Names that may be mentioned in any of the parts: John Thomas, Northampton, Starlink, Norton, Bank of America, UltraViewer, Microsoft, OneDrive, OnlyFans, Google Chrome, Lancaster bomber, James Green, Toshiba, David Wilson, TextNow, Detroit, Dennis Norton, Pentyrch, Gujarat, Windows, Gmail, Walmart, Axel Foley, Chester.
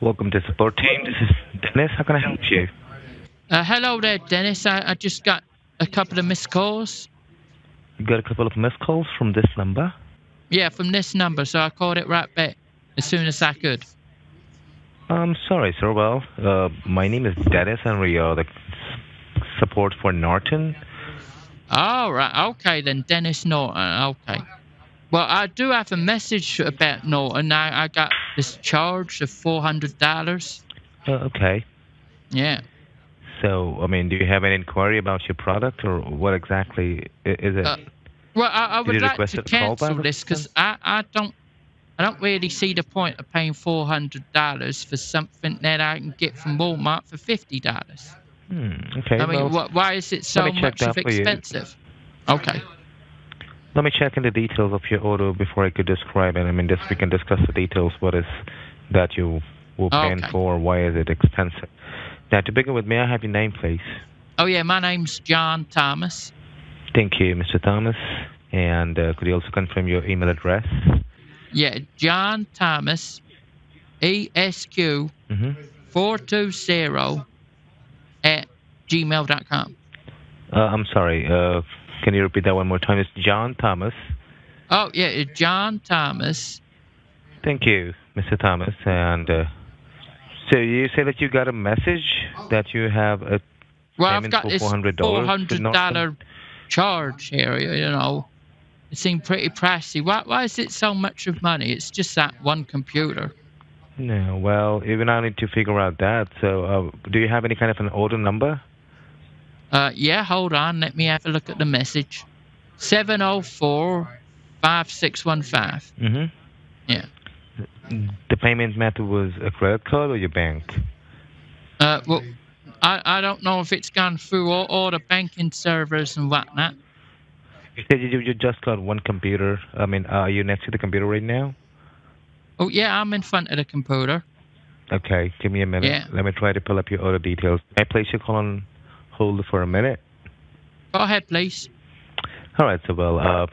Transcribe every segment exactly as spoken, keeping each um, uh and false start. Welcome to support team. This is Dennis. How can I help you? Uh, hello there, Dennis. I, I just got a couple of missed calls. You got a couple of missed calls from this number? Yeah, from this number. So I called it right back as soon as I could. I'm sorry, sir. Well, uh, my name is Dennis, and we are the support for Norton. All right. Okay, then Dennis Norton. Okay. Well, I do have a message about Norton. I, I got this charge of four hundred dollars. Uh, okay. Yeah. So, I mean, do you have an inquiry about your product, or what exactly is it? Uh, well, I, I would like to cancel this because I, I don't I don't really see the point of paying four hundred dollars for something that I can get from Walmart for fifty dollars. Hmm, okay. I mean, well, wh why is it so much expensive? Okay. Let me check in the details of your order before I could describe it. I mean, this, we can discuss the details. What is that you were paying okay. for? Why is it expensive? Now, to begin with, may I have your name, please? Oh, yeah. My name's John Thomas. Thank you, Mister Thomas. And uh, could you also confirm your email address? Yeah, John Thomas, E S Q, mm-hmm. four two zero at gmail dot com. Uh, I'm sorry. Uh... Can you repeat that one more time? It's John Thomas. Oh, yeah, it's John Thomas. Thank you, Mister Thomas. And uh, so you say that you got a message that you have a well, payment I've got for four hundred dollars. four hundred dollars charge here, you know. It seemed pretty pricey. Why, why is it so much of money? It's just that one computer. No, well, even I need to figure out that. So uh, do you have any kind of an order number? Uh, yeah, hold on. Let me have a look at the message. seven oh four, five six one five. Mm-hmm. Yeah. The payment method was a credit card or your bank? Uh, well, I, I don't know if it's gone through all, all the banking servers and whatnot. You said you, you just got one computer. I mean, are you next to the computer right now? Oh, yeah, I'm in front of the computer. Okay, give me a minute. Yeah. Let me try to pull up your order details. I place your call on hold for a minute. Go ahead, please. All right, so well, uh,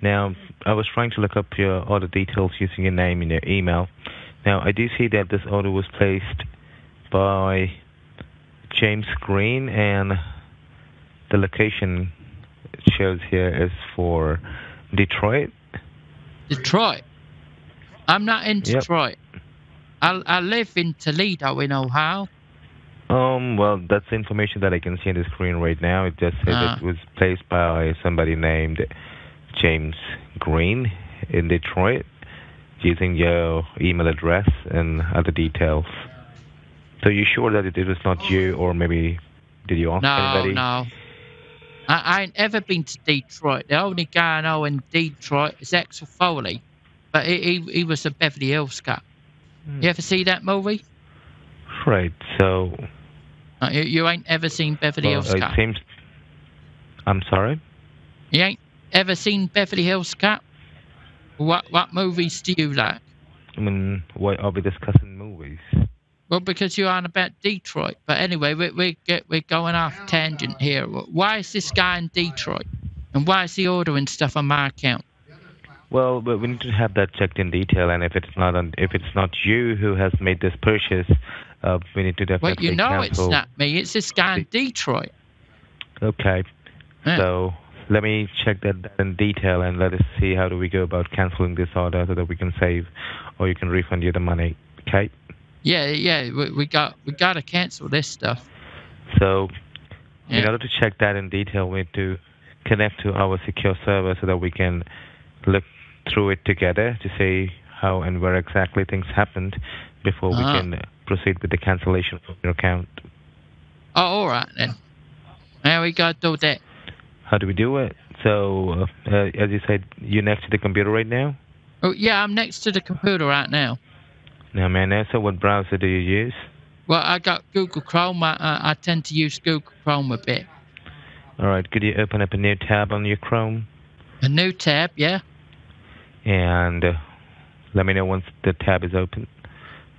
now I was trying to look up your order details using your name and your email. Now, I do see that this order was placed by James Green, and the location it shows here is for Detroit. Detroit? I'm not in Detroit. Yep. I, I live in Toledo in Ohio. Um, well, that's the information that I can see on the screen right now. It just said uh. it was placed by somebody named James Green in Detroit using your email address and other details. So you sure that it, it was not you, or maybe did you ask no, anybody? No, no. I, I ain't ever been to Detroit. The only guy I know in Detroit is Axel Foley, but he, he, he was a Beverly Hills Cop. Mm. You ever see that movie? Right, so... Uh, you, you ain't ever seen Beverly well, Hills Cop? It seems... I'm sorry? You ain't ever seen Beverly Hills Cop? What what movies do you like? I mean, why are we discussing movies? Well, because you aren't about Detroit. But anyway, we, we get, we're going off tangent here. Why is this guy in Detroit? And why is he ordering stuff on my account? Well, but we need to have that checked in detail. And if it's not, on, if it's not you who has made this purchase... Uh, we need to definitely well, you know cancel. It's not me. It's this guy in Detroit. Okay. Yeah. So let me check that in detail and let us see how do we go about canceling this order so that we can save, or you can refund you the money. Okay? Yeah, yeah. We, we got we got to cancel this stuff. So yeah. in order to check that in detail, we need to connect to our secure server so that we can look through it together to see how and where exactly things happened before we uh-huh. can... proceed with the cancellation of your account. Oh, all right then. Now we got to do that. How do we do it? So, uh, as you said, you're next to the computer right now? Oh, yeah, I'm next to the computer right now. Now, man, so what browser do you use? Well, I got Google Chrome. I, I, I tend to use Google Chrome a bit. All right, could you open up a new tab on your Chrome? A new tab, yeah. And uh, let me know once the tab is open.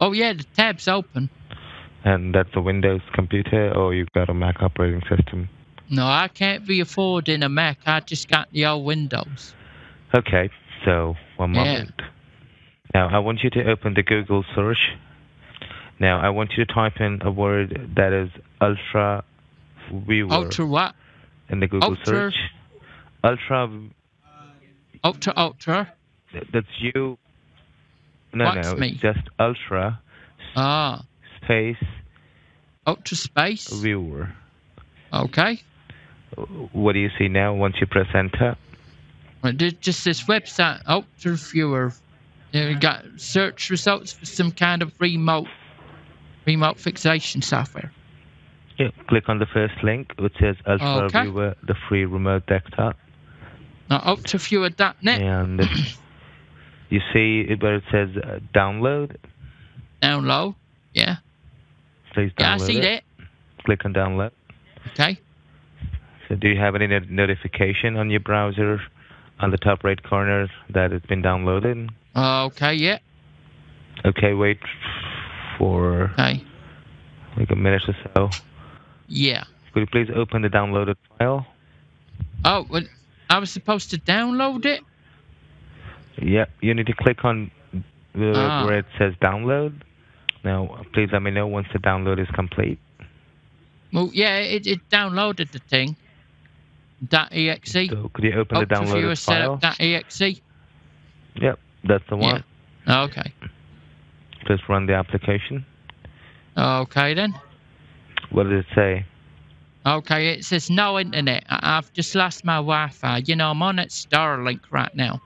Oh, yeah, the tab's open. And that's a Windows computer, or you've got a Mac operating system? No, I can't be affording a Mac. I just got the old Windows. Okay, so one moment. Yeah. Now, I want you to open the Google search Now, I want you to type in a word that is UltraViewer. Ultra what? In the Google ultra. search. Ultra. Ultra, ultra. That's you. No, What's no, me? It's just ultra. Ah. Space. Ultra space. Viewer. Okay. What do you see now once you press enter? Well, just this website, UltraViewer. You got search results for some kind of remote, remote fixation software. Yeah. Click on the first link, which says UltraViewer, okay. the free remote desktop. Now, ultraviewer dot net. And you see where it says uh, download. Download. Yeah. Please download. Yeah, I see it. that. Click on download. Okay. So, do you have any notification on your browser on the top right corner that it's been downloaded? Uh, okay, yeah. Okay, wait for okay. like a minute or so. Yeah. Could you please open the downloaded file? Oh, well, I was supposed to download it? Yeah, you need to click on the, ah. where it says download. Now, please let me know once the download is complete. Well, yeah, it, it downloaded the thing. .exe. So could you open the downloaded file? .exe. Yep, that's the one. Yeah. Okay. Just run the application. Okay, then. What does it say? Okay, it says no internet. I've just lost my Wi-Fi. You know, I'm on at Starlink right now.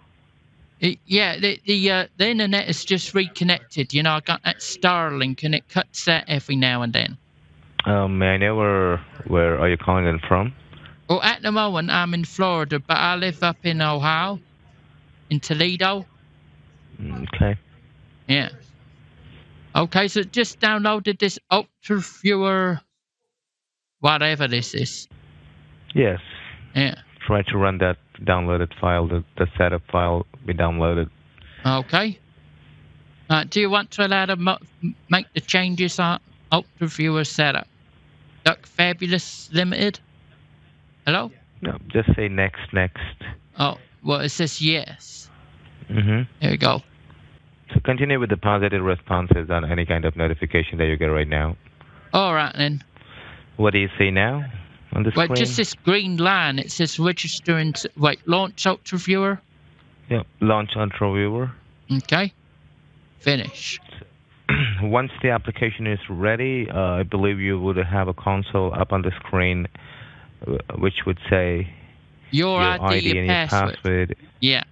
It, yeah, the the, uh, the internet is just reconnected. You know, I got that Starlink, and it cuts out every now and then. Um, may I know where where are you calling in from? Well, at the moment I'm in Florida, but I live up in Ohio, in Toledo. Okay. Yeah. Okay, so just downloaded this UltraViewer, whatever this is. Yes. Yeah. Try to run that downloaded file, the, the setup file we downloaded. Okay. Uh, do you want to allow to mo make the changes on UltraViewer setup? Duck Fabulous Limited? Hello? No, just say next, next. Oh, well, it says yes. Mm-hmm. There you go. So continue with the positive responses on any kind of notification that you get right now. All right, then. What do you see now on the well, screen? Well, just this green line. It says registering... To, wait, launch UltraViewer? Yeah, launch UltraViewer. Okay. Finish. Once the application is ready, uh, I believe you would have a console up on the screen which would say your, your I D, I D your and password. your password. Yeah.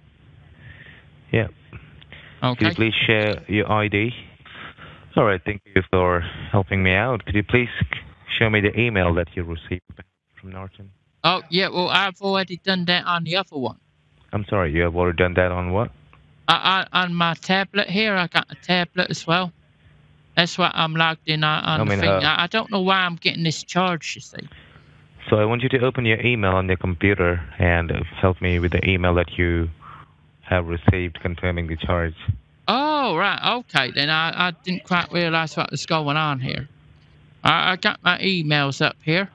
Yeah. Okay. Could you please share your I D? All right, thank you for helping me out. Could you please show me the email that you received from Norton? Oh, yeah, well, I've already done that on the other one. I'm sorry, you have already done that on what? I, I, on my tablet here, I got a tablet as well. That's what I'm logged in on, on I mean, the thing. Uh, I don't know why I'm getting this charge, you see. So I want you to open your email on your computer and help me with the email that you have received confirming the charge. Oh, right. Okay, then I, I didn't quite realize what was going on here. I, I got my emails up here.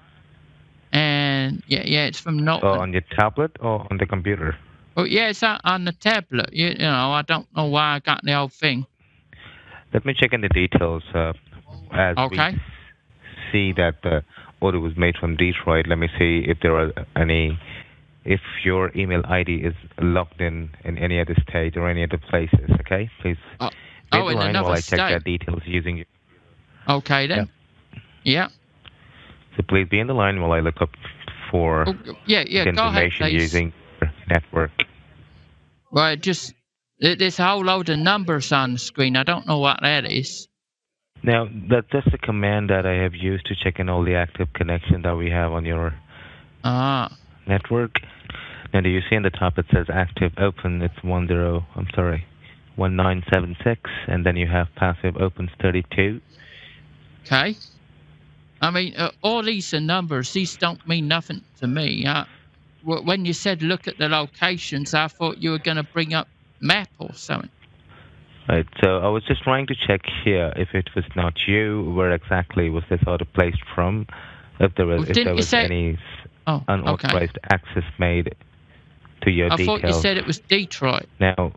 And, yeah, yeah, it's from Norton. Oh, on your tablet or on the computer? Oh, yeah, it's on the tablet. You, you know, I don't know why I got the old thing. Let me check in the details. Uh, as okay. we see that... Uh, order was made from Detroit. Let me see if there are any, if your email I D is logged in in any other state or any other places. Okay, please. Oh, oh in another I state. I check that details using you. Okay then. Yeah. yeah. So please be in the line while I look up for oh, yeah yeah information go ahead, using your network. Well, just there's a whole load of numbers on the screen. I don't know what that is. Now, that, that's the command that I have used to check in all the active connection that we have on your ah. network. Now, do you see in the top it says active open, it's one zero, I'm sorry, one nine seven six, and then you have passive opens thirty-two. Okay. I mean, uh, all these are numbers. These don't mean nothing to me. I, when you said look at the locations, I thought you were going to bring up map or something. Right, so I was just trying to check here if it was not you, where exactly was this order placed from, if there was, well, if there was say... any oh, unauthorized okay. access made to your I details. I thought you said it was Detroit. Now,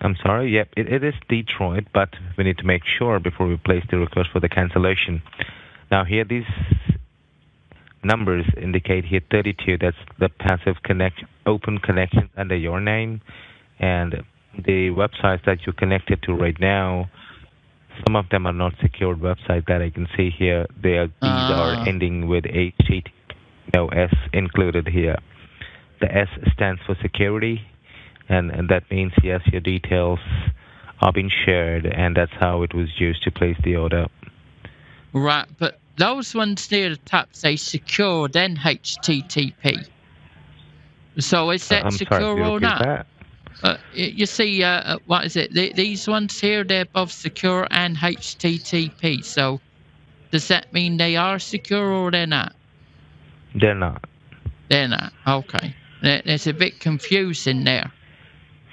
I'm sorry, yep, it, it is Detroit, but we need to make sure before we place the request for the cancellation. Now here these numbers indicate here thirty-two, that's the passive connect, open connections under your name, and the websites that you're connected to right now, some of them are not secured websites that I can see here. They are, these uh. are ending with H T T P, no S included here. The S stands for security, and, and that means, yes, your details are being shared, and that's how it was used to place the order. Right, but those ones near the top say secure, then H T T P. So is that uh, secure sorry, or not? That? Uh, you see, uh, what is it? Th these ones here, they're both secure and H T T P. So does that mean they are secure or they're not? They're not. They're not. Okay. It's a bit confusing there.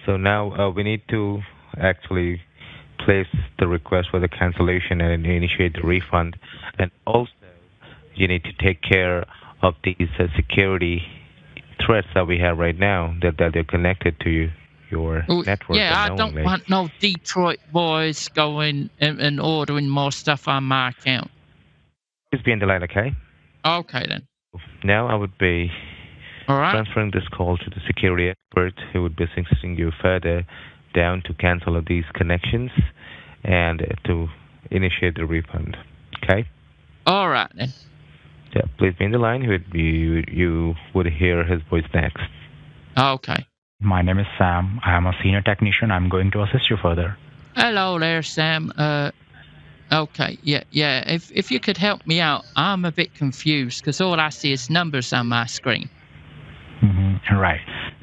So now uh, we need to actually place the request for the cancellation and initiate the refund. And also, you need to take care of these uh, security threats that we have right now that, that they're connected to you. Your network yeah, I don't want no Detroit boys going and, and ordering more stuff on my account. Please be in the line, okay? Okay, then. Now I would be All right. transferring this call to the security expert who would be assisting you further down to cancel these connections and to initiate the refund, okay? All right, then. Yeah, please be in the line. You, you would hear his voice next. Okay. My name is Sam. I am a senior technician. I'm going to assist you further. Hello there, Sam. Uh, okay, yeah, yeah. If if you could help me out, I'm a bit confused because all I see is numbers on my screen. Mm-hmm. Right.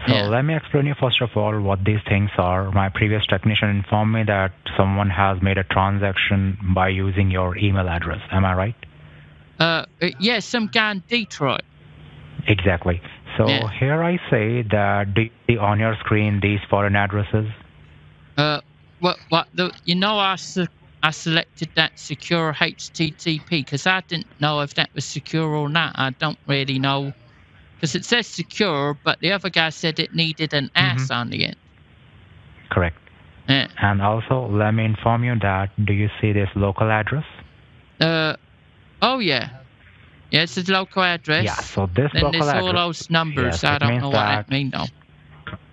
So yeah. Let me explain you first of all what these things are. My previous technician informed me that someone has made a transaction by using your email address. Am I right? Uh, yes, yeah, some guy in Detroit. Exactly. So yeah. Here I say that do you see on your screen these foreign addresses? Uh, what? What? The, you know, I se I selected that secure H T T P because I didn't know if that was secure or not. I don't really know because it says secure, but the other guy said it needed an S mm-hmm. on the end. Correct. Yeah. And also, let me inform you that do you see this local address? Uh, oh yeah. Yes, it's local address. Yeah, so this then local address. And there's all those numbers. Yes, I don't know what that means, though.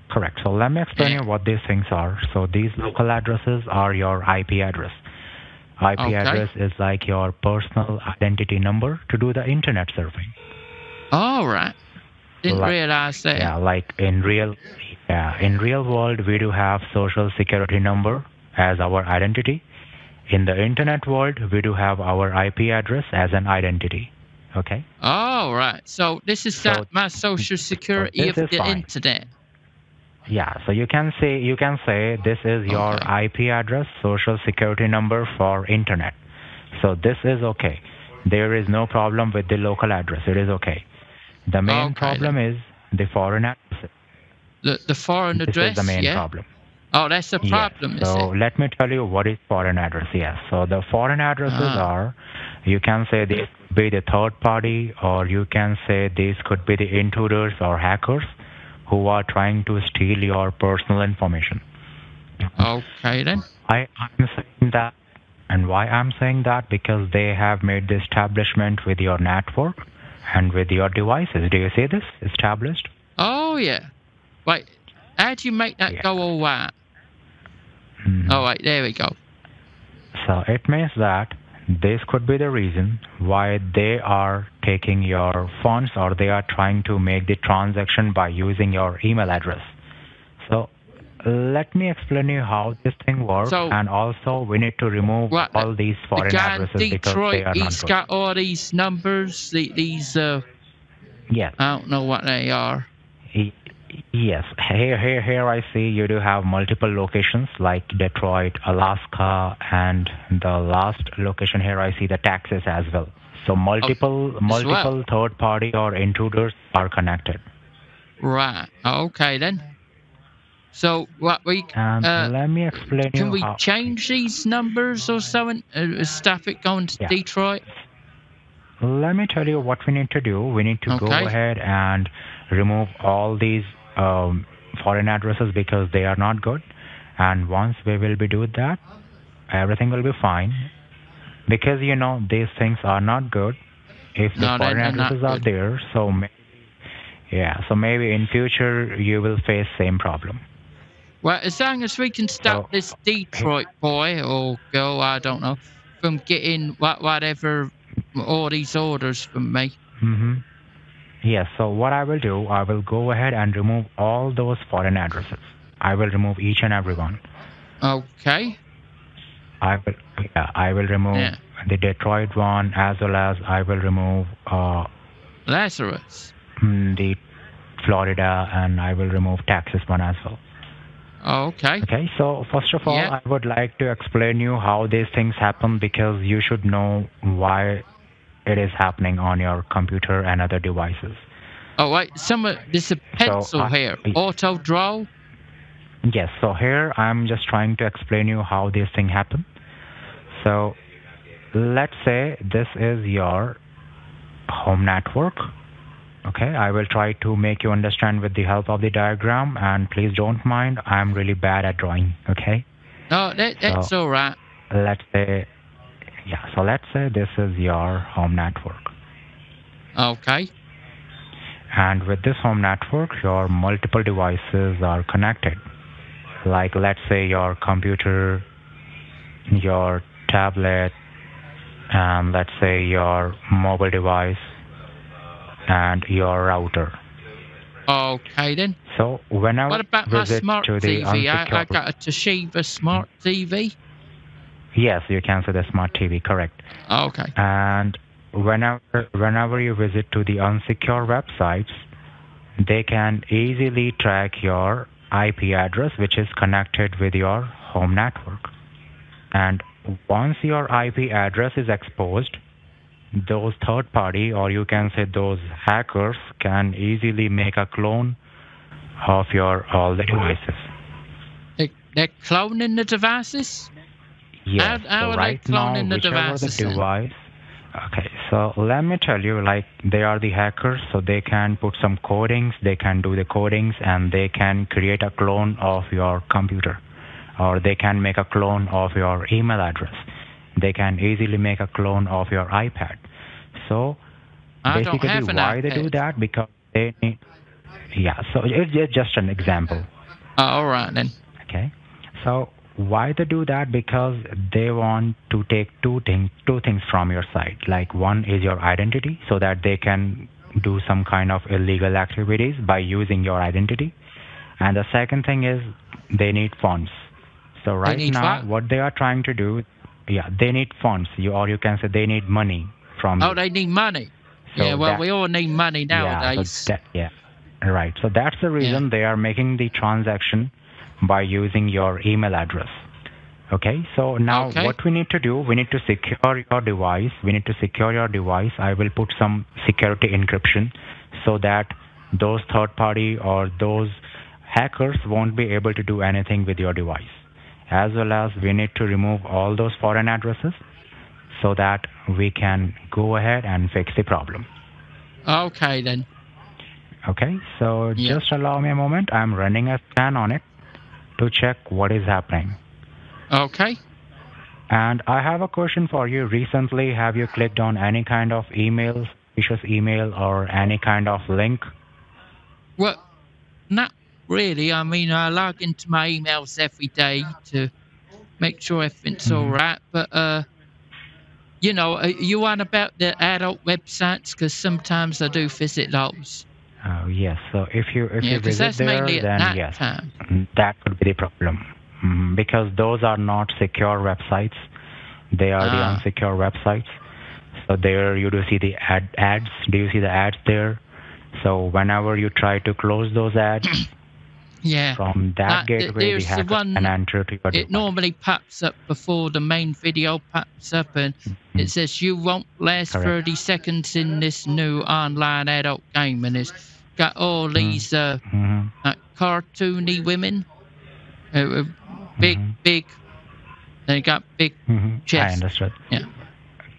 Correct. So let me explain yeah. you what these things are. So these local addresses are your I P address. I P okay. address is like your personal identity number to do the internet surfing. All right. Didn't like, realize that. Yeah, like in real, yeah, in real world, we do have social security number as our identity. In the internet world, we do have our I P address as an identity. Okay. All right. So this is so, that my social security so of the fine. internet. Yeah. So you can say you can say this is your okay. I P address, social security number for internet. So this is okay. There is no problem with the local address. It is okay. The main okay, problem then. is the foreign address. The the foreign this address. This is the main yeah. problem. Oh, that's the problem. Yes. So let me tell you what is foreign address. Yes. So the foreign addresses ah. are, you can say this could be the third party, or you can say these could be the intruders or hackers who are trying to steal your personal information. Okay then. I am saying that, and why I'm saying that because they have made the establishment with your network and with your devices. Do you see this established? Oh yeah. Wait. How do you make that yeah. go all right? Mm-hmm. All right, there we go. So it means that this could be the reason why they are taking your funds or they are trying to make the transaction by using your email address. So let me explain you how this thing works. So, and also, we need to remove right, all these foreign the addresses Detroit, because they are not he's good. got all these numbers, the, these... Uh, yes. I don't know what they are. He, Yes, here, here, here I see you do have multiple locations like Detroit, Alaska, and the last location here I see the Texas as well. So multiple, oh, multiple well. third party or intruders are connected. Right. Okay then. So what we and uh, let me explain. Can you we how change these numbers or something? Uh, stop it going to yeah. Detroit. Let me tell you what we need to do. We need to okay. go ahead and remove all these. Um, foreign addresses because they are not good, And once we will be do that, everything will be fine. Because, you know, these things are not good. If the no, foreign addresses are there, so maybe, yeah, so maybe in future you will face same problem. Well, as long as we can stop so, this Detroit boy or girl, I don't know, from getting whatever, all these orders from me. Mm-hmm. Yes, so what I will do, I will go ahead and remove all those foreign addresses. I will remove each and every one. Okay. I will, yeah, I will remove yeah. the Detroit one, as well as I will remove uh, Lazarus, the Florida, and I will remove Texas one as well. Okay. Okay, so first of all, yeah. I would like to explain you how these things happen, because you should know why it is happening on your computer and other devices. Oh, wait, someone, there's a pencil so, uh, here, auto draw. Yes, so here I'm just trying to explain you how this thing happened. So let's say this is your home network. Okay, I will try to make you understand with the help of the diagram, and please don't mind, I'm really bad at drawing, okay? No, that, that's so, all right. Let's say, yeah, so let's say this is your home network. Okay. And with this home network, your multiple devices are connected. Like, let's say your computer, your tablet, and let's say your mobile device, and your router. Okay then. So whenever what about my smart T V? I, I got a Toshiba smart T V. Yes, you can say the smart T V, correct. Okay. And whenever whenever you visit to the unsecure websites, they can easily track your I P address, which is connected with your home network. And once your I P address is exposed, those third party, or you can say those hackers, can easily make a clone of your all the devices. They, they're cloning the devices? Yes. How, how so are right they cloning now, the devices? The device, okay, so let me tell you, like, they are the hackers, so they can put some codings, they can do the codings, and they can create a clone of your computer, or they can make a clone of your email address. They can easily make a clone of your iPad. So I basically don't have why iPad. They do that, because they need, yeah, so it's just an example. Uh, all right then. Okay, so why they do that? Because they want to take two things two things from your side. Like, one is your identity, so that they can do some kind of illegal activities by using your identity. And the second thing is they need funds. So right now, what? what they are trying to do, yeah, they need funds, you, or you can say they need money from you. Oh, they need money. So yeah, well, that, we all need money nowadays. Yeah, so that, yeah. right. So that's the reason yeah. they are making the transaction by using your email address. Okay, so now okay. what we need to do, we need to secure your device. We need to secure your device. I will put some security encryption so that those third party or those hackers won't be able to do anything with your device. As well as we need to remove all those foreign addresses so that we can go ahead and fix the problem. Okay then. Okay, so yeah. just allow me a moment. I'm running a scan on it to check what is happening. Okay. And I have a question for you. Recently, have you clicked on any kind of email, suspicious email, or any kind of link? Well, not really. I mean, I log into my emails every day to make sure everything's mm-hmm. all right. But, uh, you know, you want about the adult websites, because sometimes I do visit those. Oh, yes. So if you if yeah, you visit that's there, then yes, time. that could be the problem. Mm, because those are not secure websites. They are ah. the unsecure websites. So there you do see the ad ads. Do you see the ads there? So whenever you try to close those ads, yeah, from that uh, gateway, we have an enter to your It device. Normally pops up before the main video pops up, and mm-hmm. it says you won't last Correct. thirty seconds in this new online adult game, and it's got all these uh, mm-hmm. uh, cartoony women, uh, big, mm-hmm. big. They got big mm-hmm. chests. I understood. Yeah.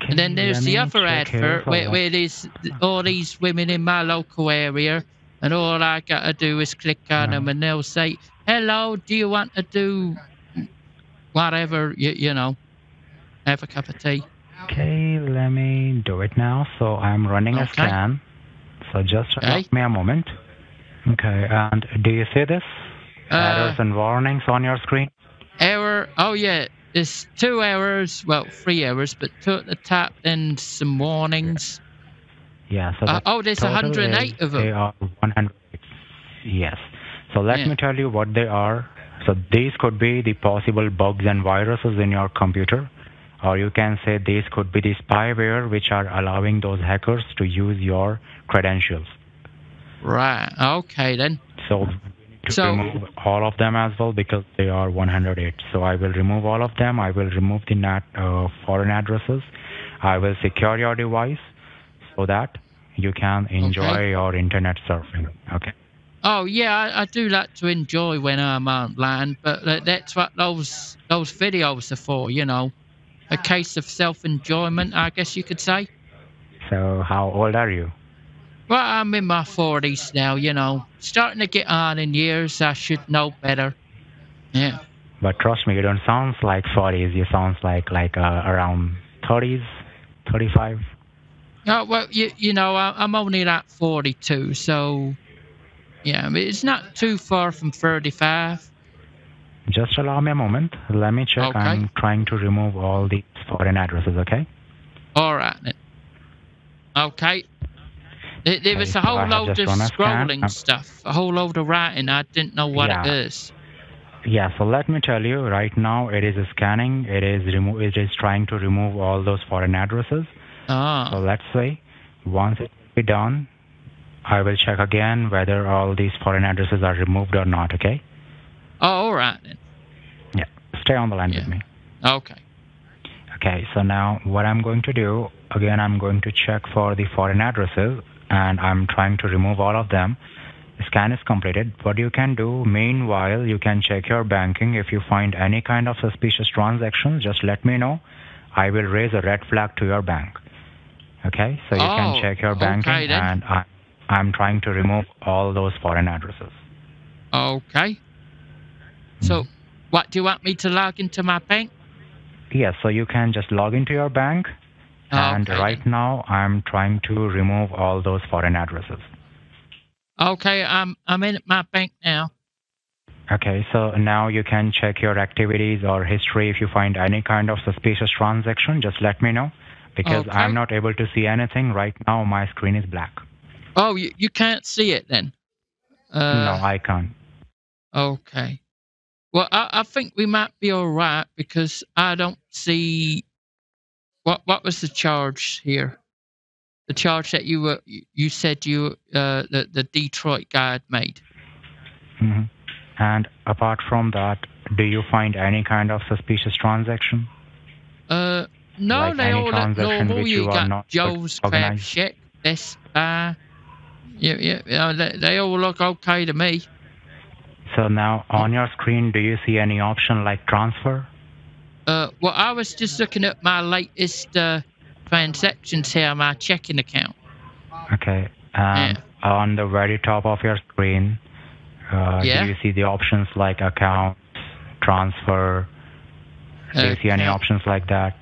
Can and then there's the other advert where, where there's all these women in my local area, and all I got to do is click on yeah. them, and they'll say, hello, do you want to do whatever, you, you know, have a cup of tea? Okay, let me do it now. So I'm running okay. a scan. So just okay. give me a moment. Okay, and do you see this? Uh, errors and warnings on your screen? Error, oh yeah, there's two errors, well, three errors, but two at the top and some warnings. Yeah, so uh, oh, there's one hundred eight is, of them. They are one hundred eight. Yes. So let yeah. me tell you what they are. So these could be the possible bugs and viruses in your computer, or you can say these could be the spyware which are allowing those hackers to use your credentials. Right. Okay, then. So we need to so, remove all of them as well because they are one hundred eight. So I will remove all of them. I will remove the nat, uh, foreign addresses. I will secure your device so that you can enjoy okay. your internet surfing. Okay. Oh yeah, I, I do like to enjoy when I'm online, but uh, that's what those those videos are for, you know, a case of self-enjoyment, I guess you could say. So how old are you? Well, I'm in my forties now, you know, starting to get on in years. I should know better. Yeah. But trust me, you don't sound like forties. You sound like like uh, around thirties, thirty-five. Oh well, you you know, I, I'm only like forty-two, so. Yeah, I mean, it's not too far from thirty-five. Just allow me a moment. Let me check. Okay. I'm trying to remove all the foreign addresses, okay? All right. Okay. There, there okay, was a whole so load of scrolling um, stuff, a whole load of writing. I didn't know what yeah. it is. Yeah, so let me tell you, right now it is scanning. It is, remo it is trying to remove all those foreign addresses. Ah. So let's say once it be done, I will check again whether all these foreign addresses are removed or not, okay? Oh, all right then. Yeah, stay on the line yeah. with me. Okay. Okay, so now what I'm going to do, again, I'm going to check for the foreign addresses, and I'm trying to remove all of them. The scan is completed. What you can do, meanwhile, you can check your banking. If you find any kind of suspicious transactions, just let me know. I will raise a red flag to your bank. Okay, so you oh, can check your banking, okay, and I... I'm trying to remove all those foreign addresses. Okay. So, what, do you want me to log into my bank? Yes, so you can just log into your bank. Okay. And right now, I'm trying to remove all those foreign addresses. Okay, I'm, I'm in my bank now. Okay, so now you can check your activities or history. If you find any kind of suspicious transaction, just let me know. Because okay. I'm not able to see anything. Right now, my screen is black. Oh, you, you can't see it then? Uh, no, I can't. Okay. Well, I, I think we might be all right because I don't see... What What was the charge here? The charge that you were you said you uh, the, the Detroit guy had made. Mm-hmm. And apart from that, do you find any kind of suspicious transaction? Uh, No, like they all look normal. You, you got Joe's crab shack, this, uh... Yeah, yeah, yeah they, they all look okay to me. So now on your screen, do you see any option like transfer? Uh, well, I was just looking at my latest uh, transactions here, my checking account. Okay. Um, yeah. On the very top of your screen, uh, yeah. do you see the options like account, transfer? Do okay. you see any options like that?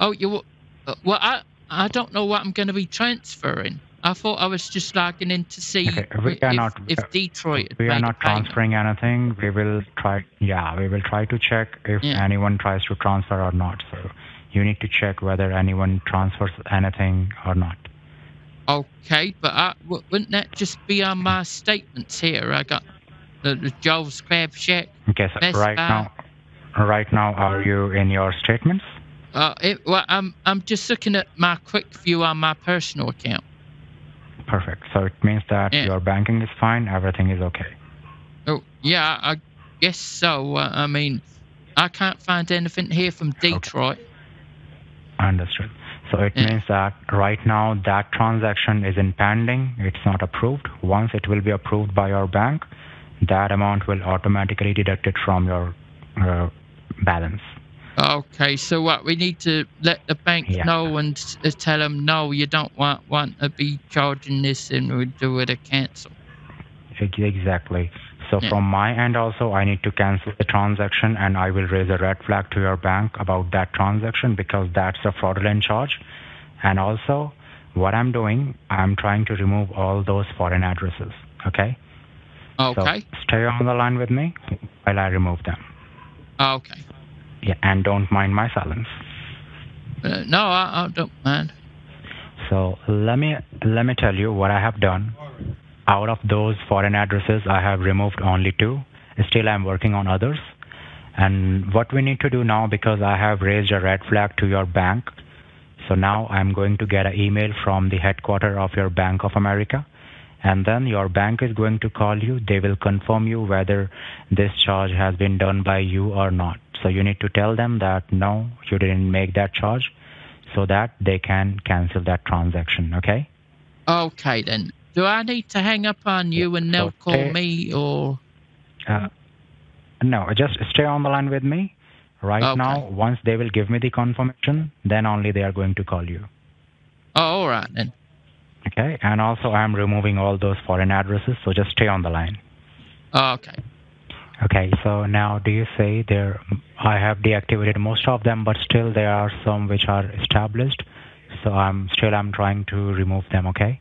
Oh, you. Uh, well, I I don't know what I'm going to be transferring. I thought I was just logging in to see okay, we if, are not, if Detroit. We are not transferring anything. We will try. Yeah, we will try to check if yeah. anyone tries to transfer or not. So you need to check whether anyone transfers anything or not. Okay, but I, wouldn't that just be on my statements here? I got the, the Joel's Crab Shack. Okay, so Best right Bar. now, right now, are you in your statements? Uh, it, well, I'm I'm just looking at my quick view on my personal account. Perfect. So it means that yeah. your banking is fine, everything is okay. Oh, yeah, I guess so. Uh, I mean, I can't find anything here from Detroit. Okay. Understood. So it yeah. means that right now that transaction is in pending. It's not approved. Once it will be approved by your bank, that amount will automatically deduct it from your uh, balance. Okay, so what, we need to let the bank yeah. know and uh, tell them, no, you don't want, want to be charging this, and we'll do it a cancel. Exactly. So yeah. From my end also, I need to cancel the transaction, and I will raise a red flag to your bank about that transaction, because that's a fraudulent charge. And also, what I'm doing, I'm trying to remove all those foreign addresses, okay? Okay. So stay on the line with me while I remove them. Okay. Yeah, and don't mind my silence. Uh, no, I, I don't mind. So let me let me tell you what I have done. Out of those foreign addresses, I have removed only two. Still, I'm working on others. And what we need to do now, because I have raised a red flag to your bank, so now I'm going to get an email from the headquarters of your Bank of America, and then your bank is going to call you. They will confirm you whether this charge has been done by you or not. So you need to tell them that, no, you didn't make that charge, so that they can cancel that transaction, okay? Okay, then. Do I need to hang up on you yeah, and they'll so call stay, me, or? Uh, no, just stay on the line with me. Right okay. now, once they will give me the confirmation, then only they are going to call you. Oh, all right, then. Okay, and also I'm removing all those foreign addresses, so just stay on the line. Okay. Okay, so now do you say there, I have deactivated most of them, but still there are some which are established, so I'm still I'm trying to remove them, okay?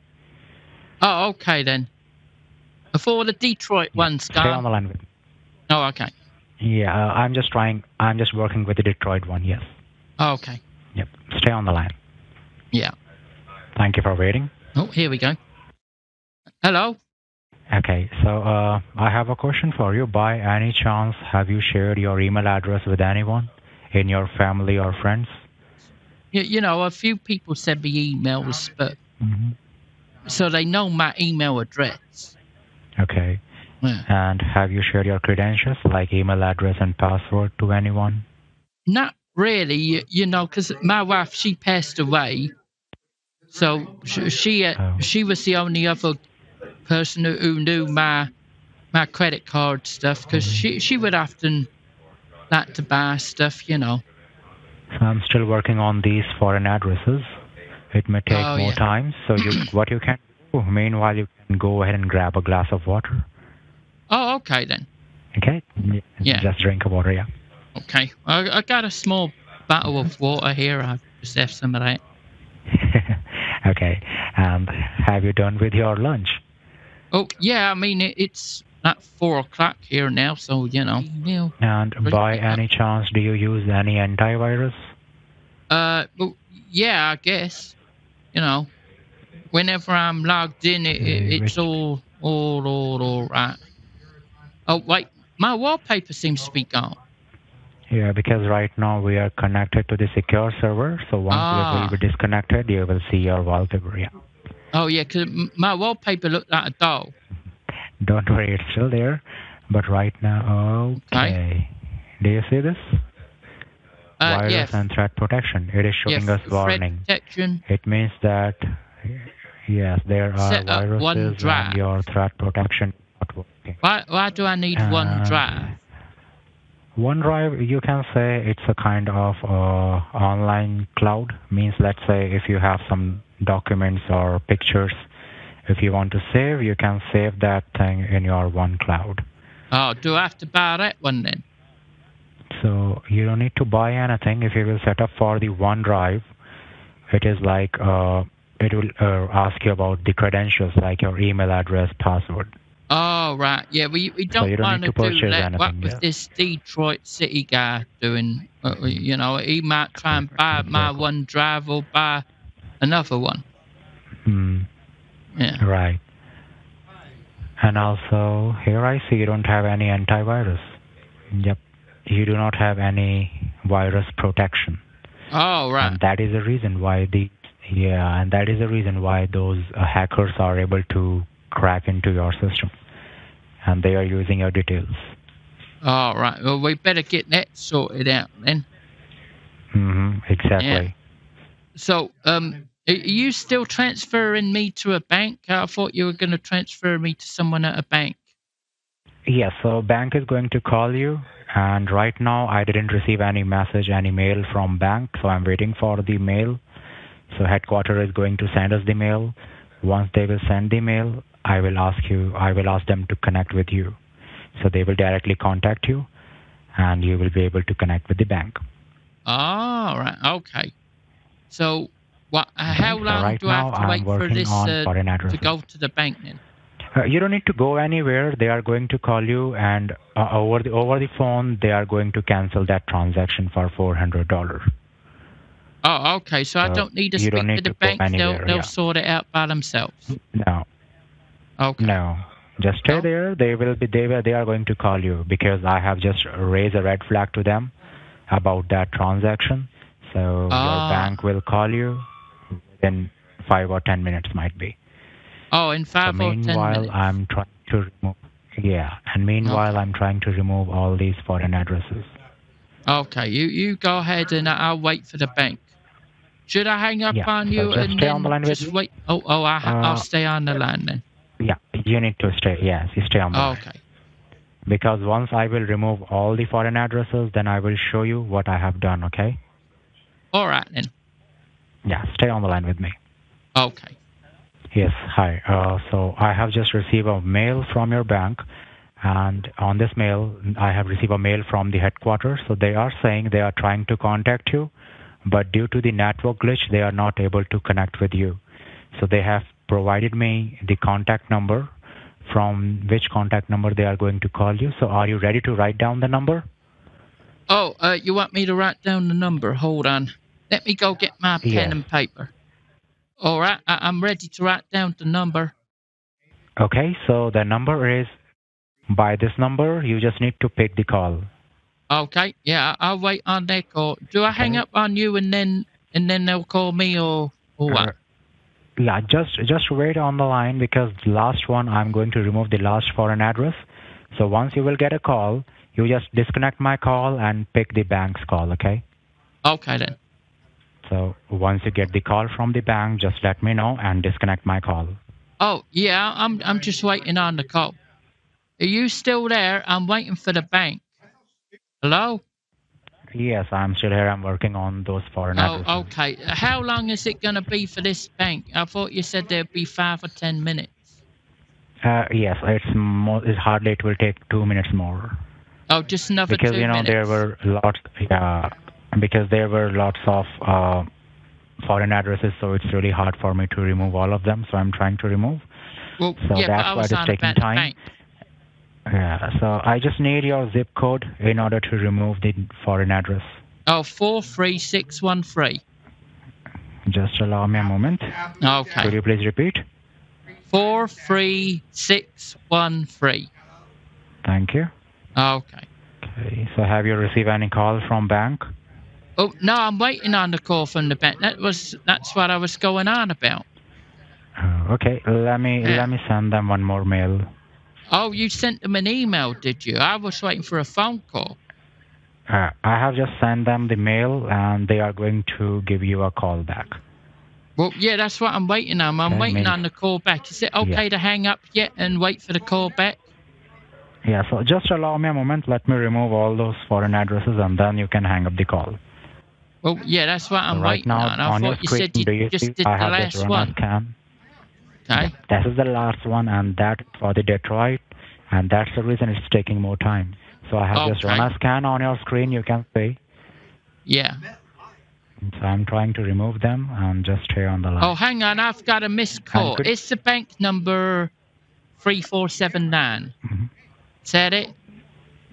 Oh, okay, then. Before the Detroit yeah, ones go. Stay on the line with me. Oh, okay. Yeah, uh, I'm just trying, I'm just working with the Detroit one, yes. Oh, okay. Yep, stay on the line. Yeah. Thank you for waiting. Oh, here we go. Hello? Okay, so uh, I have a question for you. By any chance, have you shared your email address with anyone in your family or friends? You, you know, a few people send me emails, but mm-hmm. so they know my email address. Okay. Yeah. And have you shared your credentials, like email address and password, to anyone? Not really, you, you know, because my wife, she passed away. So she she, uh, oh. she was the only other person who, who knew my my credit card stuff, because mm-hmm. she, she would often like to buy stuff, you know. So I'm still working on these foreign addresses. It may take oh, more yeah. time. So you, what you can do, meanwhile, you can go ahead and grab a glass of water. Oh, okay, then. Okay? Yeah. Just drink of water, yeah. Okay. I, I got a small bottle of water here. I'll just have some of that. Okay. And have you done with your lunch? Oh, yeah. I mean, it, it's not four o'clock here now, so, you know. We'll and by any up. chance, do you use any antivirus? Uh, well, yeah, I guess. You know, whenever I'm logged in, it, it, it's all, all, all, all right. Oh, wait, my wallpaper seems to be gone. Yeah, because right now we are connected to the secure server. So once ah. you will be disconnected, you will see your wallpaper, yeah. Oh, yeah, because my wallpaper looked like a doll. Don't worry, it's still there. But right now, okay. okay. Do you see this? Uh, Virus yes. and threat protection. It is showing yes, us warning. Protection. It means that, yes, there are Set viruses and your threat protection. Why, why do I need uh, OneDrive? OneDrive, you can say it's a kind of uh, online cloud. Means, let's say, if you have some documents or pictures, if you want to save, you can save that thing in your one cloud. Oh, do I have to buy that one then? So you don't need to buy anything. If you will set up for the OneDrive, it is like uh, it will uh, ask you about the credentials, like your email address, password. Oh, right. Yeah, we, we don't, so don't want to, to do that. Anything, what was yeah. this Detroit City guy doing? You know, he might try and buy my OneDrive or buy another one. Mm. Yeah. Right. And also, here I see you don't have any antivirus. Yep. You do not have any virus protection. Oh, right. And that is the reason why the, yeah, and that is the reason why those uh, hackers are able to crack into your system. And they are using your details. All right. Well, we better get that sorted out then. Mm-hmm. Exactly. Yeah. So, um, are you still transferring me to a bank? I thought you were going to transfer me to someone at a bank. Yes. Yeah, so bank is going to call you. And right now, I didn't receive any message, any mail from bank. So I'm waiting for the mail. So headquarters is going to send us the mail. Once they will send the mail, I will ask you, I will ask them to connect with you. So they will directly contact you, and you will be able to connect with the bank. Oh, right. Okay. So what? How long so right do I have to I'm wait for this uh, to go to the bank then? Uh, you don't need to go anywhere. They are going to call you, and uh, over the over the phone, they are going to cancel that transaction for four hundred dollars. Oh, okay. So, so I don't need to speak to the to bank. Anywhere, they'll they'll yeah. sort it out by themselves. No. Okay. No. Just stay no. there. They will be. They will, They are going to call you because I have just raised a red flag to them about that transaction. So uh, your bank will call you in five or ten minutes, might be. Oh, in five so or ten minutes. Meanwhile, I'm trying to remove. Yeah, and meanwhile, okay. I'm trying to remove all these foreign addresses. Okay, you you go ahead, and I'll wait for the bank. Should I hang up yeah, on so you and then the just wait? Oh, oh, I, uh, I'll stay on the line then. Yeah, you need to stay. Yes, you stay on the line. Okay. Because once I will remove all the foreign addresses, then I will show you what I have done. Okay. All right then. Yeah, stay on the line with me. Okay. Yes, hi. Uh, so I have just received a mail from your bank, and on this mail, I have received a mail from the headquarters. So they are saying they are trying to contact you, but due to the network glitch, they are not able to connect with you. So they have provided me the contact number, from which contact number they are going to call you. So are you ready to write down the number? Oh, uh, you want me to write down the number? Hold on. Let me go get my pen yes. and paper. All right, I'm ready to write down the number. Okay, so the number is, by this number, you just need to pick the call. Okay, yeah, I'll wait on their call. Do I hang up on you and then and then they'll call me or, or what? Uh, yeah, just, just wait on the line because the last one, I'm going to remove the last foreign address. So once you will get a call, you just disconnect my call and pick the bank's call, okay? Okay, then. So once you get the call from the bank, just let me know and disconnect my call. Oh, yeah, I'm, I'm just waiting on the call. Are you still there? I'm waiting for the bank. Hello? Yes, I'm still here. I'm working on those foreign addresses. Oh, okay. How long is it going to be for this bank? I thought you said there'd be five or ten minutes. Uh, yes, it's, more, it's hardly, it will take two minutes more. Oh, just another because, two minutes? Because, you know, minutes. there were lots... Yeah. Because there were lots of uh, foreign addresses, so it's really hard for me to remove all of them. So I'm trying to remove. Well, so yeah, that's why it's taking time. Yeah. So I just need your zip code in order to remove the foreign address. Oh, four three six one three. Just allow me a moment. Okay. Could you please repeat? Four three six one three. Thank you. Okay. Okay. So have you received any call from bank? Oh, no, I'm waiting on the call from the bank. That was, that's what I was going on about. Oh, okay, let me, yeah. let me send them one more mail. Oh, you sent them an email, did you? I was waiting for a phone call. Uh, I have just sent them the mail, and they are going to give you a call back. Well, yeah, that's what I'm waiting on. I'm let waiting me... on the call back. Is it okay yeah. to hang up yet and wait for the call back? Yeah, so just allow me a moment. Let me remove all those foreign addresses, and then you can hang up the call. Well, yeah, that's what I'm so right waiting now, on. I on thought you screen, said you, you just did I the last one. Okay. This is the last one, and that for the Detroit, and that's the reason it's taking more time. So I have okay. just run a scan on your screen, you can see. Yeah. So I'm trying to remove them, and just here on the line. Oh, hang on, I've got a missed call. Could, it's the bank number three four seven nine. Mm-hmm. Is that it?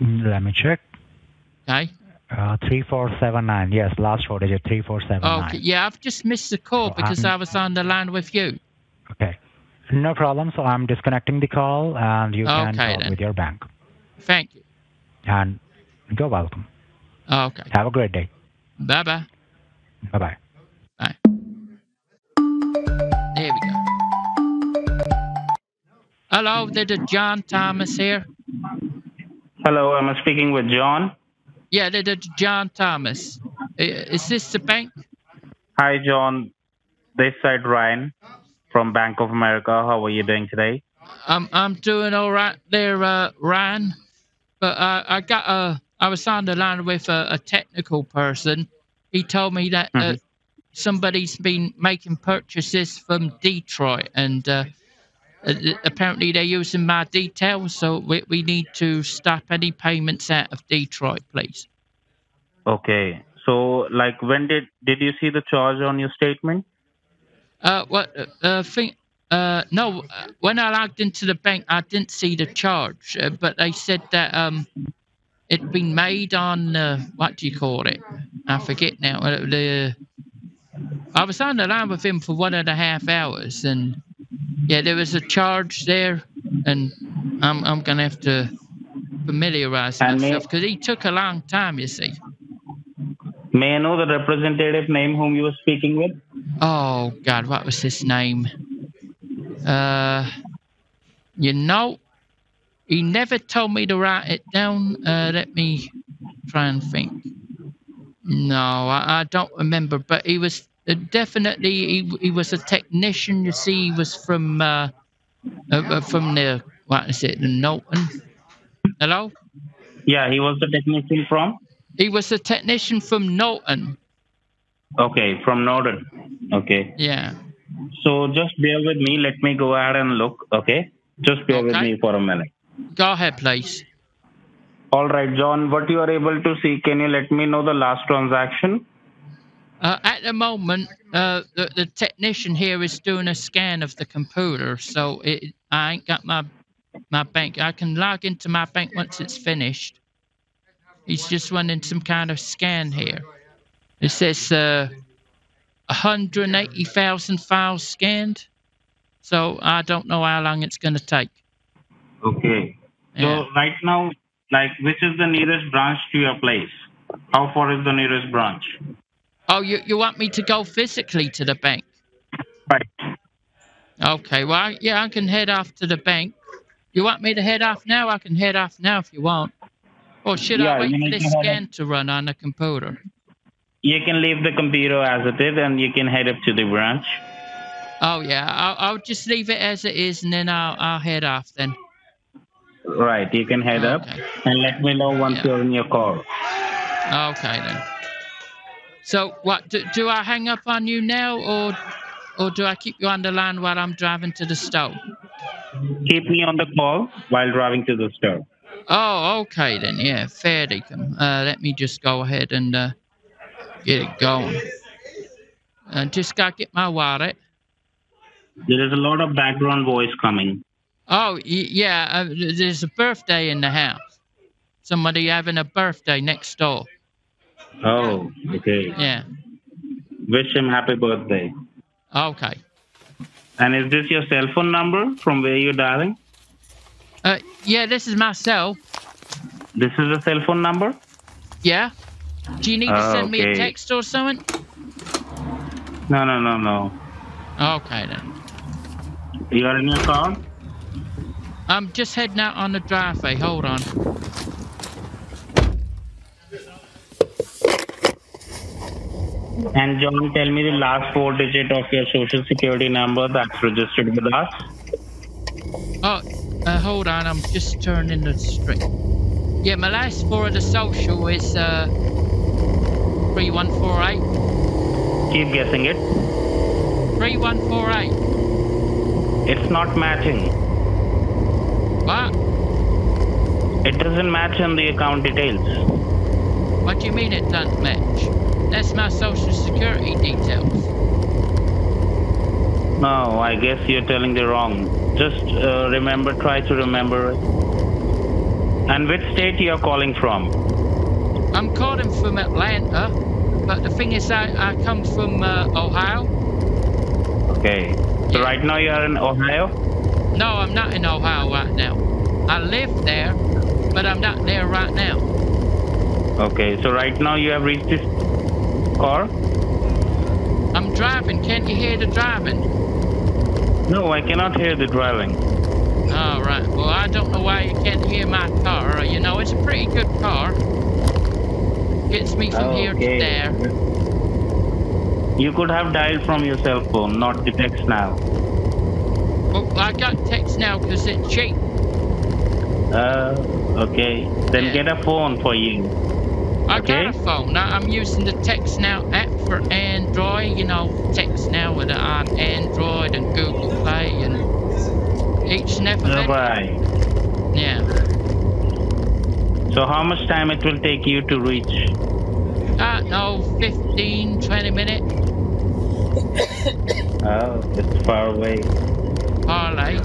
Let me check. Okay. Uh, three four seven nine, yes, last four digit, three four seven nine. Okay, yeah, I've just missed the call so because I'm, I was on the line with you. Okay, no problem. So I'm disconnecting the call and you okay, can talk then. with your bank. Thank you. And you're welcome. Okay. Have a great day. Bye-bye. Bye-bye. Bye. There we go. Hello, this is John Thomas here. Hello, I'm speaking with John. Yeah, this is John Thomas. Is this the bank? Hi, John. This side Ryan from Bank of America. How are you doing today? I'm I'm doing all right there, uh, Ryan. But uh, I got a I was on the line with a, a technical person. He told me that uh, mm-hmm. somebody's been making purchases from Detroit, and uh, Uh, apparently they're using my details, so we, we need to stop any payments out of Detroit, please. Okay. So, like, when did did you see the charge on your statement? Uh, what uh, thing? Uh, no. When I logged into the bank, I didn't see the charge, uh, but they said that um, it'd been made on uh, what do you call it? I forget now. Uh, the I was on the line with him for one and a half hours, and yeah, there was a charge there, and I'm I'm gonna have to familiarize myself because he took a long time, you see. May I know the representative name whom you were speaking with? Oh, God, what was his name? Uh, you know, he never told me to write it down. Uh, let me try and think. No, I, I don't remember, but he was uh, definitely, he, he was a technician, you see. He was from, uh, uh, from the, what is it, the Norton? Hello? Yeah, he was the technician from? He was a technician from Norton. Okay, from Norton. Okay. Yeah. So just bear with me. Let me go ahead and look. Okay. Just bear okay. with me for a minute. Go ahead, please. All right, John, what you are able to see, can you let me know the last transaction? Uh, at the moment, uh, the, the technician here is doing a scan of the computer. So it, I ain't got my, my bank. I can log into my bank once it's finished. He's just running some kind of scan here. It says uh, one hundred eighty thousand files scanned. So I don't know how long it's going to take. Okay. Yeah. So right now, like, which is the nearest branch to your place? How far is the nearest branch? Oh, you, you want me to go physically to the bank? Right. Okay. Well, yeah, I can head off to the bank. You want me to head off now? I can head off now if you want. Or should yeah, I wait for this scan up. to run on the computer? You can leave the computer as it is and you can head up to the branch. Oh, yeah. I'll, I'll just leave it as it is and then I'll, I'll head off then. Right. You can head okay. up and let me know once yeah. you're in your car. Okay, then. So, what, do, do I hang up on you now or or do I keep you on the line while I'm driving to the store? Keep me on the call while driving to the store. Oh, okay then, yeah, fair dinkum. Uh, let me just go ahead and uh, get it going. Uh, just got to get my wallet. There is a lot of background voice coming. Oh, yeah, uh, there's a birthday in the house. Somebody having a birthday next door. Oh, okay. Yeah. Wish him happy birthday. Okay. And is this your cell phone number from where you're dialing? Uh, yeah, this is my cell. This is the cell phone number? Yeah. Do you need to send okay. me a text or something? No, no, no, no. Okay, then. You are in your car? I'm just heading out on the driveway. Hold on. And John, tell me the last four digit of your social security number that's registered with us. Oh. Uh, hold on, I'm just turning the street. Yeah, my last four of the social is uh, three one four eight. Keep guessing it. three one four eight. It's not matching. What? It doesn't match in the account details. What do you mean it doesn't match? That's my social security details. No, I guess you're telling the wrong. Just uh, remember, try to remember. And which state you're calling from? I'm calling from Atlanta, but the thing is I, I come from uh, Ohio. Okay. So yeah. right now you're in Ohio? No, I'm not in Ohio right now. I live there, but I'm not there right now. Okay, so right now you have reached this car? I'm driving. Can't you hear the driving? No, I cannot hear the driving. All right. Well, I don't know why you can't hear my car. You know, it's a pretty good car. Gets me from okay. here to there. You could have dialed from your cell phone, not the TextNow. Well, I got TextNow because it's cheap. Uh, okay. Then yeah. get a phone for you. I okay? got a phone. Now I'm using the TextNow app for Android. You know, TextNow with it on Android and Google Play and each snap event. Dubai. Yeah. So how much time it will take you to reach? Ah, uh, no, fifteen, twenty minutes. Oh, it's far away. Far away.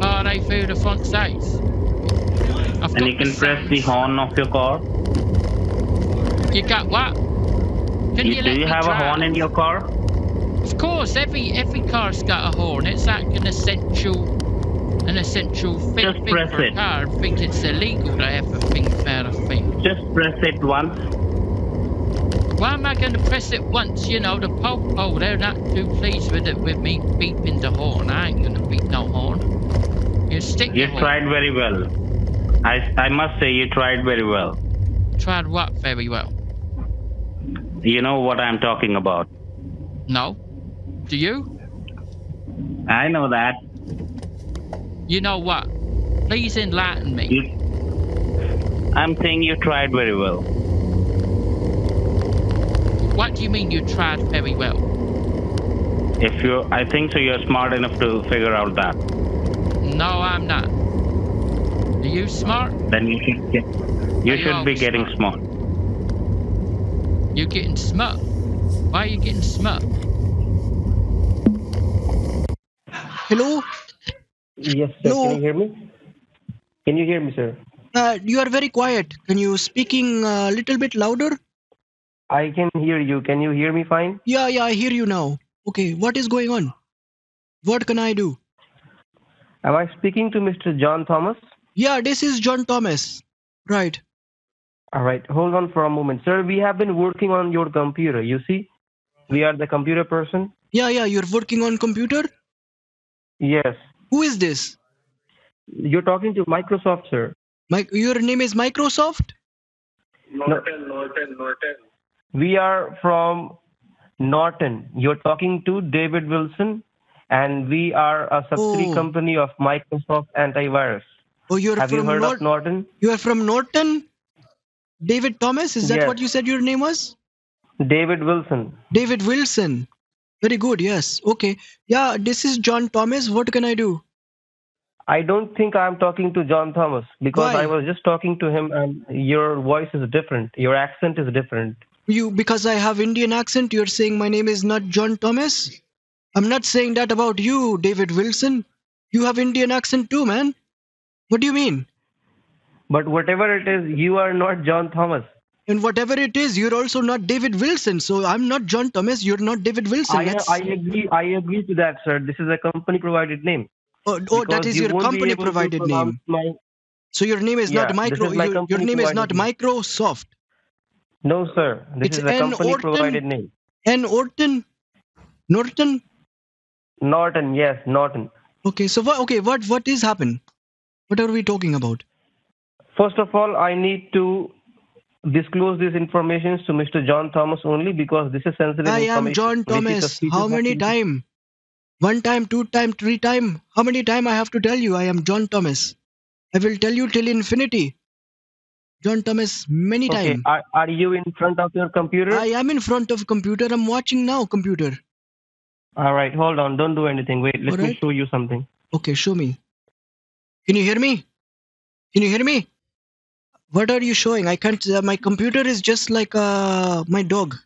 Far away through the front sides. I've and you can press sides. the horn of your car. You got what? Can you, you do you have drive? a horn in your car? Of course, every every car's got a horn. It's like an essential, an essential thing, Just thing press for it. a car. I think it's illegal to have a thing without a thing. Just press it once. Why am I going to press it once? You know, the Pope, oh, they're not too pleased with it with me beeping the horn. I ain't going to beep no horn. You stick You tried horn. very well. I, I must say you tried very well. Tried what very well? You know what I'm talking about. No. Do you? I know that. You know what? Please enlighten me. You, I'm saying you tried very well. What do you mean you tried very well? If you, I think so you're smart enough to figure out that. No, I'm not. Are you smart? Then you should get, you should be getting smart. You're getting smart. Why are you getting smart? Hello? Yes, sir. Hello? Can you hear me? Can you hear me, sir? Uh, you are very quiet. Can you speaking a little bit louder? I can hear you. Can you hear me fine? Yeah, yeah, I hear you now. Okay, what is going on? What can I do? Am I speaking to Mister John Thomas? Yeah, this is John Thomas. Right. All right, hold on for a moment. Sir, we have been working on your computer, you see? We are the computer person. Yeah, yeah, you're working on computer? Yes. Who is this? You're talking to Microsoft, sir. My, your name is Microsoft? Norton, Norton, Norton. We are from Norton. You're talking to David Wilson, and we are a subsidiary oh. company of Microsoft Antivirus. Oh, you're have from you heard Nor of Norton? You are from Norton? David Thomas, is that yes. what you said your name was? David Wilson. David Wilson. Very good, yes. Okay. Yeah, this is John Thomas. What can I do? I don't think I'm talking to John Thomas because Why? I was just talking to him and your voice is different. Your accent is different. You, because I have Indian accent, you're saying my name is not John Thomas? I'm not saying that about you, David Wilson. You have Indian accent too, man. What do you mean? But whatever it is, you are not John Thomas. And whatever it is, you're also not David Wilson. So I'm not John Thomas. You're not David Wilson. I, I agree. I agree to that, sir. This is a company provided name. Oh, oh that is you your company provided name. My... So your name is yeah, not Micro. Is your, your name is not Microsoft. No, sir. This it's is a company Orton, provided name. N. Orton. Norton. Norton. Yes, Norton. Okay. So what? Okay. What? What is happened? What are we talking about? First of all, I need to disclose these information to Mister John Thomas only because this is sensitive I information. I am John Thomas. How many time? One time, two time, three time? How many time I have to tell you I am John Thomas? I will tell you till infinity. John Thomas many okay. times. Are, are you in front of your computer? I am in front of computer. I'm watching now computer. All right. Hold on. Don't do anything. Wait. Let All me right. show you something. Okay. Show me. Can you hear me? Can you hear me? What are you showing? I can't, uh, my computer is just like uh, my dog.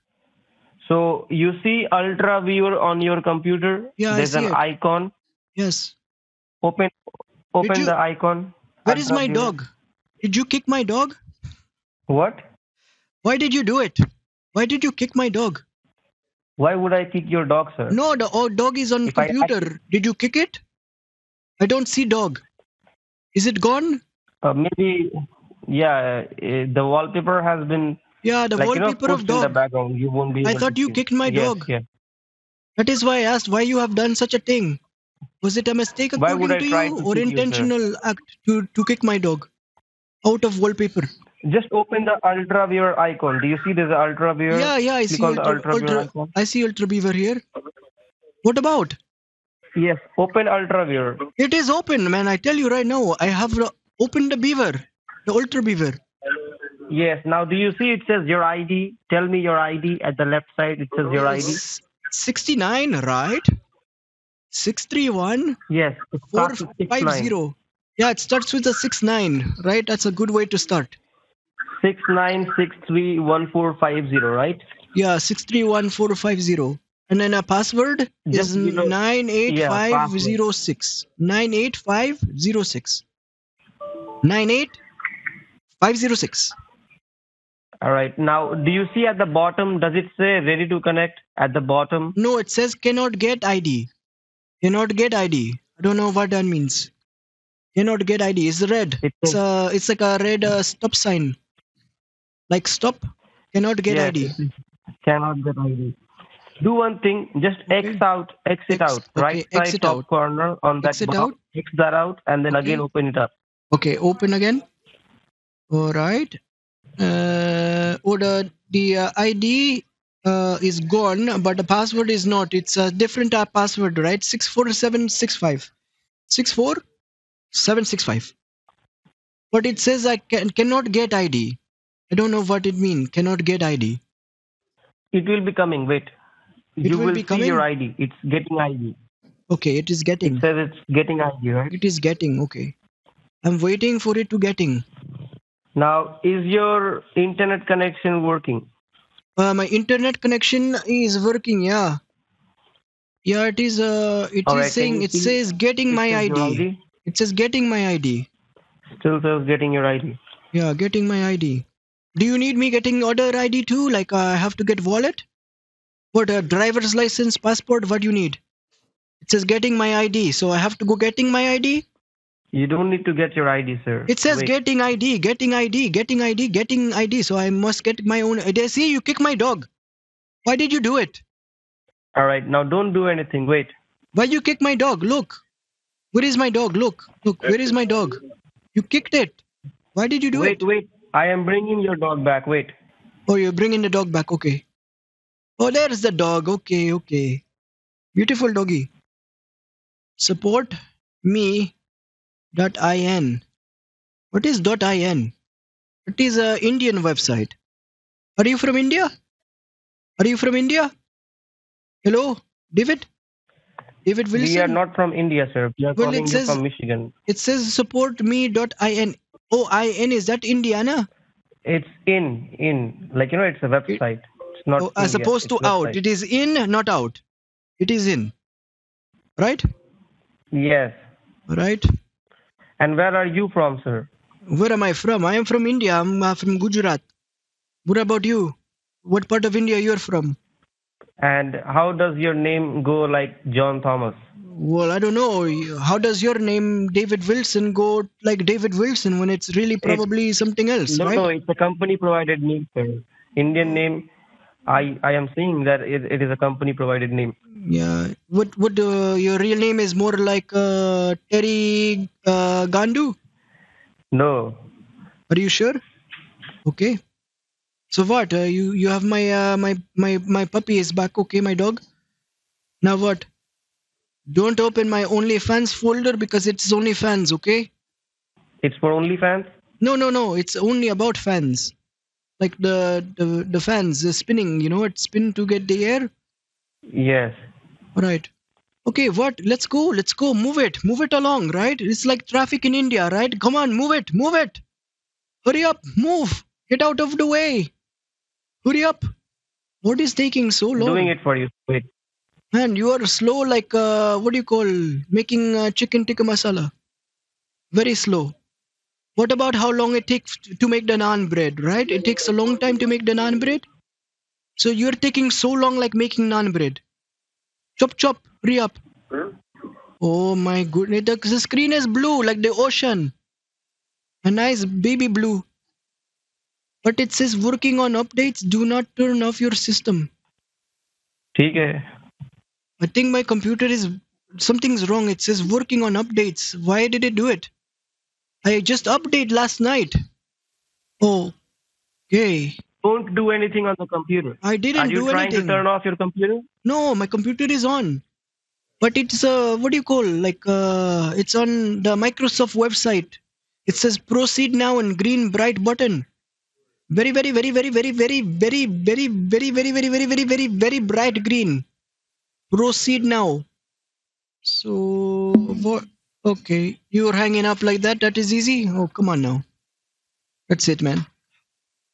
So you see UltraViewer on your computer? Yeah, There's I see an it. icon. Yes. Open open you, the icon. Where is my dog? Did you kick my dog? What? Why did you do it? Why did you kick my dog? Why would I kick your dog, sir? No, the oh, dog is on if computer. I, I, did you kick it? I don't see dog. Is it gone? Uh, maybe... Yeah, the wallpaper has been. Yeah, the like, wallpaper you know, of dog. In the background. You won't be I thought you see. kicked my yes, dog. Yes. That is why I asked why you have done such a thing. Was it a mistake according to you to or intentional you, act to, to kick my dog out of wallpaper? Just open the UltraViewer icon. Do you see there's an UltraViewer? Yeah, yeah, I see Ultra, Ultra, Ultra, icon. I see UltraViewer here. What about? Yes, open UltraViewer. It is open, man. I tell you right now, I have opened the beaver. The UltraViewer. Yes. Now, do you see it says your I D? Tell me your I D at the left side. It says your I D. sixty-nine, right? six three one? Yes. four five zero. Yeah, it starts with a six nine, right? That's a good way to start. six nine six three one four five zero, right? Yeah, six three one four five zero. And then a password Just is you know, nine eight five zero six. Yeah, nine eight five zero six. nine eight five zero six. All right. Now, do you see at the bottom, does it say ready to connect at the bottom? No, it says cannot get I D. Cannot get I D. I don't know what that means. Cannot get I D. It's red. It it's, a, it's like a red uh, stop sign. Like stop. Cannot get yes. I D. Cannot get I D. Do one thing. Just okay. X out. X it X, out. Okay. Right X side top out. Corner on that X it out. X that out and then okay. again open it up. Okay. Open again. All right. Uh, or the, the uh, I D uh, is gone, but the password is not. It's a different uh, password, right? six four seven six five. six four seven six five. But it says I can, cannot get I D. I don't know what it means. Cannot get I D. It will be coming. Wait. It you will, will be see coming? Your I D. It's getting I D. Okay, it is getting. It says it's getting I D, right? It is getting. Okay. I'm waiting for it to getting. Now, is your internet connection working? Uh, my internet connection is working, yeah. Yeah, it is uh, It All is right, saying, it says getting my I D. I D. It says getting my I D. Still says getting your I D. Yeah, getting my I D. Do you need me getting other I D too? Like uh, I have to get wallet? What, uh, driver's license, passport, what do you need? It says getting my I D. So I have to go getting my I D? You don't need to get your I D, sir. It says Wait. getting I D, getting I D, getting I D, getting I D. So I must get my own I D. See, you kick my dog. Why did you do it? All right. Now don't do anything. Wait. Why you kick my dog? Look. Where is my dog? Look. Look. Where is my dog? You kicked it. Why did you do wait, it? Wait, wait. I am bringing your dog back. Wait. Oh, you're bringing the dog back. Okay. Oh, there's the dog. Okay, okay. Beautiful doggy. Support me. .in. What is .in? It is an Indian website. Are you from India? Are you from India? Hello, David? David Wilson? We are not from India, sir. We are well, calling says, you from Michigan. It says support me.in. Oh, I N, is that Indiana? It's in, in. Like, you know, it's a website. It's not oh, as opposed to it's out. Website. It is in, not out. It is in. Right? Yes. Right. And where are you from, sir? Where am I from? I am from India. I'm uh, from Gujarat. What about you? What part of India you're from? And how does your name go like John Thomas? Well, I don't know. How does your name David Wilson go like David Wilson when it's really probably it's, something else, no, right? No, it's a company-provided name, sir. Indian name. I, I am saying that it, it is a company-provided name. Yeah. What what uh, your real name is more like uh, Terry uh, Gandu? No. Are you sure? Okay. So what? Uh, you you have my uh, my my my puppy is back. Okay, my dog. Now what? Don't open my OnlyFans folder because it's OnlyFans. Okay. It's for OnlyFans? No, no, no. It's only about fans. Like the, the, the fans the spinning, you know, it spin to get the air. Yes. All right. Okay, what? Let's go. Let's go. Move it. Move it along, right? It's like traffic in India, right? Come on, move it. Move it. Hurry up. Move. Get out of the way. Hurry up. What is taking so long? Doing it for you. Wait. Man, you are slow like, uh, what do you call, making uh, chicken tikka masala. Very slow. What about how long it takes to make the naan bread, right? It takes a long time to make the naan bread. So you're taking so long like making naan bread. Chop, chop, hurry up. Oh my goodness, the, the screen is blue like the ocean. A nice baby blue. But it says working on updates, do not turn off your system. Okay. I think my computer is, something's wrong. It says working on updates. Why did it do it? I just updated last night. Oh, okay. Don't do anything on the computer. I didn't do anything. Are you trying to turn off your computer? No, my computer is on. But it's, uh, what do you call, like, uh, it's on the Microsoft website. It says proceed now and green bright button. Very, very, very, very, very, very, very, very, very, very, very, very, very, very, very bright green. Proceed now. So what? Okay, you're hanging up like that. That is easy. Oh, come on now. That's it, man.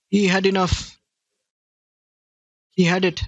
He had enough. He had it.